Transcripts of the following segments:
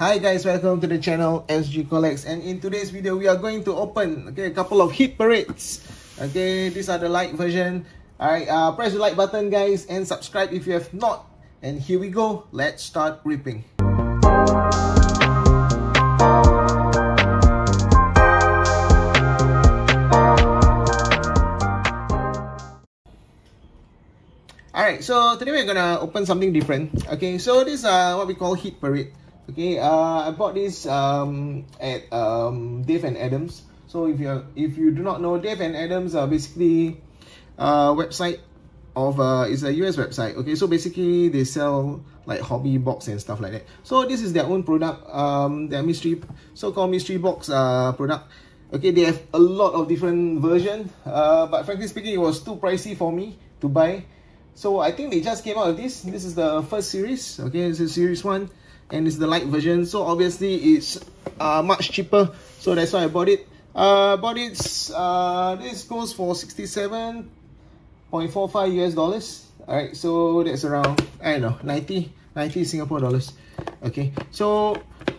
Hi guys, welcome to the channel SG Collects, and in today's video we are going to open a couple of Hit Parades. These are the light version. Alright, press the like button guys and subscribe if you have not. And here we go, let's start ripping. Alright, so today we're gonna open something different. Okay, so this what we call Hit Parade. Okay, I bought this at Dave and Adams. So if you do not know, Dave and Adams are basically a website of it's a US website. Okay, so basically they sell like hobby box and stuff like that. So this is their own product, their mystery, so-called mystery box product. Okay, they have a lot of different versions, but frankly speaking, it was too pricey for me to buy. So I think they just came out with this. This is the first series. Okay, this is series 1. And it's the light version, so obviously it's much cheaper, so that's why I bought it. This goes for $67.45 US. Alright, so that's around, I don't know, 90 Singapore dollars. Okay, so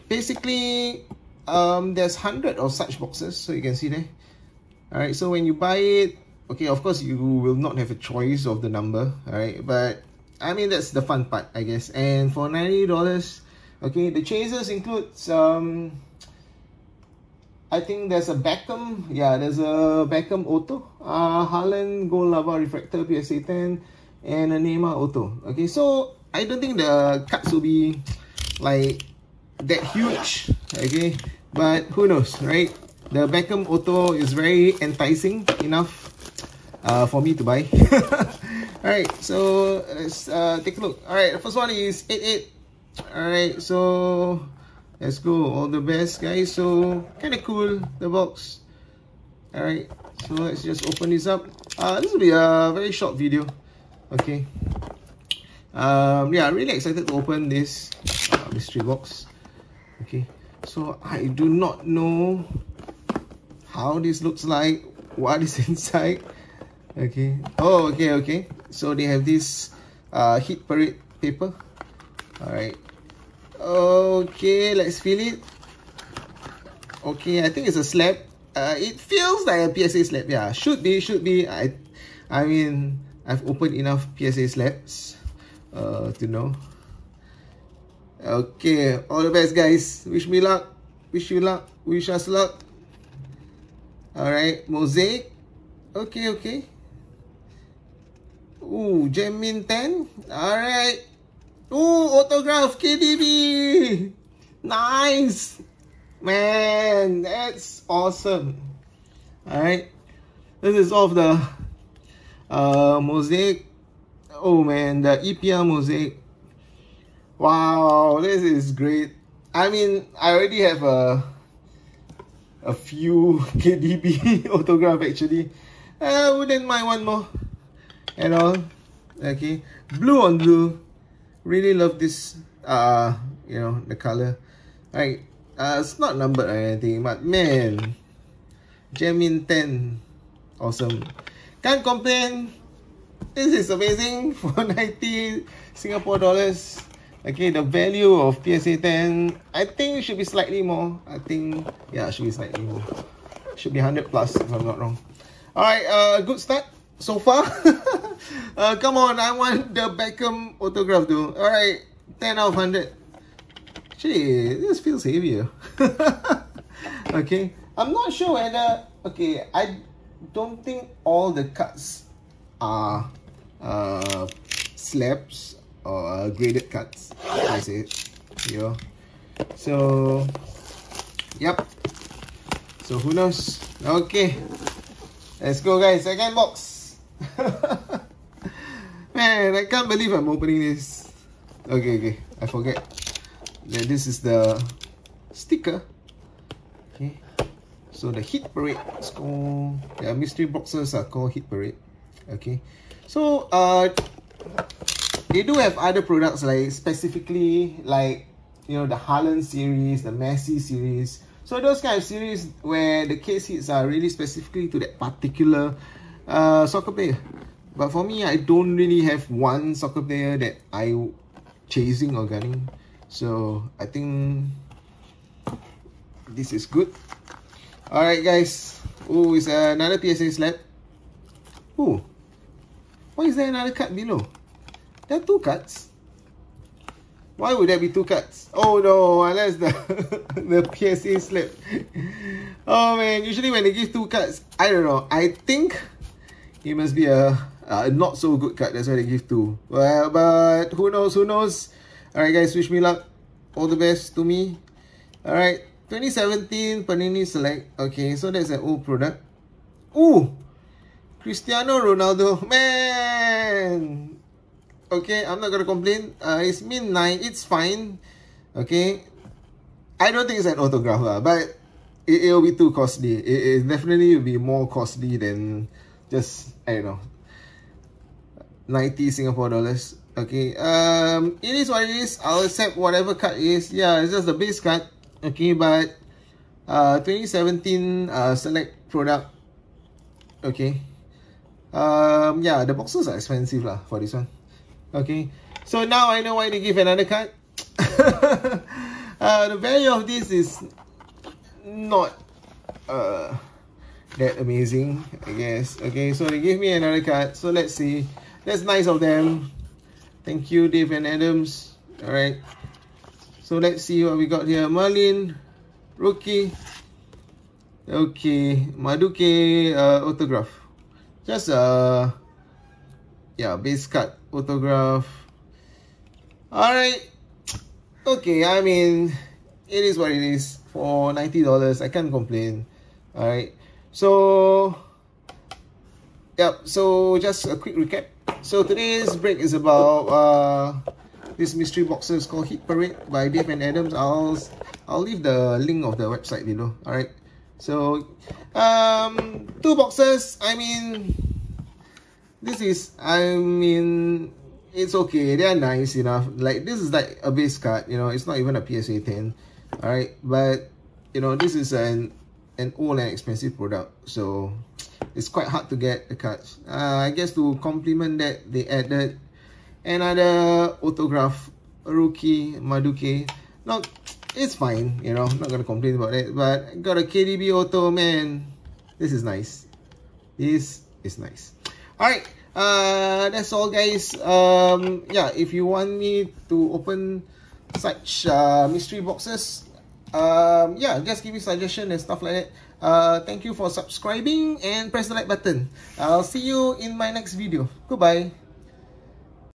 basically there's 100 of such boxes, so you can see there. Alright, so when you buy it, okay, of course you will not have a choice of the number. Alright, but I mean that's the fun part, I guess. And for $90. Okay, the chasers includes, I think there's a Beckham, yeah, there's a Beckham Auto, Haaland Gold Lava Refractor PSA 10, and a Neymar Auto. Okay, so I don't think the cuts will be like that huge, okay, but who knows, right? The Beckham Auto is very enticing enough for me to buy. Alright, so let's take a look. Alright, the first one is 88. Alright, so let's go, all the best guys. So kind of cool, the box. Alright, so let's just open this up. This will be a very short video. Okay, yeah, really excited to open this mystery box. Okay, so I do not know how this looks like, what is inside. Okay, oh, okay, okay, so they have this Hit Parade paper. Alright, okay, let's feel it. Okay, I think it's a slab. It feels like a PSA slab, yeah, should be. I mean, I've opened enough PSA slabs to know. Okay, all the best guys, wish me luck, wish you luck, wish us luck. Alright, mosaic, okay, okay. Ooh, Jamin 10, alright. Oh, autograph KDB. Nice, man, that's awesome. All right, this is of the mosaic. Oh man, the EPR mosaic. Wow, this is great. I mean, I already have a few KDB autograph actually. I wouldn't mind one more at all. Okay, blue on blue. Really love this, you know, the color. Alright, it's not numbered or anything, but man, Jamin 10, awesome. Can't complain. This is amazing for 90 Singapore dollars. Okay, the value of PSA 10, I think should be slightly more. I think, yeah, should be slightly more. Should be 100 plus if I'm not wrong. Alright, good start so far. Come on, I want the Beckham autograph though. Alright, 10 out of 100. Gee, this feels heavier. Okay, I'm not sure whether... Okay, I don't think all the cuts are slabs or graded cuts. That's it. Yeah. So, yep. So, who knows? Okay. Let's go guys, second box. Man, I can't believe I'm opening this. Okay, okay, I forget that this is the sticker. Okay, so the Hit Parade is called, the mystery boxes are called Hit Parade. Okay, so they do have other products, like specifically like, you know, the Haaland series, the Messi series. So those kind of series where the case hits are really specifically to that particular soccer player. But for me, I don't really have one soccer player that I'm chasing or gunning, so I think This is good. Alright, guys. Oh, it's another PSA slab. Oh, why is there another card below? There are two cards. Why would there be two cards? Oh no, unless the PSA slab. Oh man, usually when they give two cards, I don't know. I think it must be a not so good card. That's why they give two. Well, but who knows? Who knows? Alright guys, wish me luck. All the best to me. Alright, 2017 Panini Select. Okay, so that's an old product. Ooh! Cristiano Ronaldo. Man! Okay, I'm not gonna complain. It's min 9. It's fine. Okay, I don't think it's an autograph, but it'll be too costly. It definitely will be more costly than just, I don't know, 90 Singapore dollars. Okay, it is what it is. I'll accept whatever card it is. Yeah, it's just the base card. Okay, but 2017 select product. Okay, yeah, the boxes are expensive lah for this one. Okay, so now I know why they give another card. The value of this is not that amazing, I guess. Okay, so they give me another card. So let's see. That's nice of them. Thank you, Dave and Adams. Alright. So let's see what we got here. Merlin, rookie. Okay, Maduke autograph. Just yeah, base card. Autograph. Alright. Okay, I mean, it is what it is. For $90, I can't complain. Alright. So, yep. So, just a quick recap. So, today's break is about this mystery boxes called Hit Parade by Dave and Adams. I'll leave the link of the website below. Alright. So, two boxes. I mean... This is, I mean, it's okay. They are nice enough. Like, this is like a base card, you know. It's not even a PSA 10. Alright, but, you know, this is an old and expensive product. So, it's quite hard to get the cards. I guess to complement that, they added another autograph, rookie, Maduke. Not, it's fine, you know. I'm not going to complain about that. But, I got a KDB auto, man. This is nice. This is nice. Alright, that's all guys. Yeah, if you want me to open such mystery boxes, yeah, just give me suggestions and stuff like that. Thank you for subscribing and press the like button. I'll see you in my next video. Goodbye.